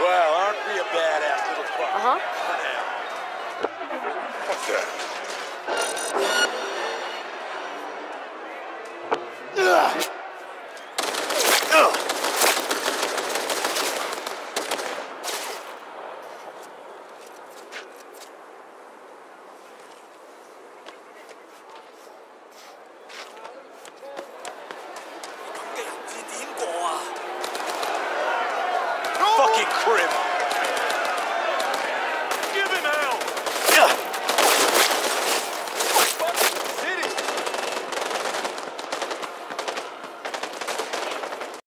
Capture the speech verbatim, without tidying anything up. Well, aren't we a badass little fuck? Uh-huh. What's that? Fucking crib.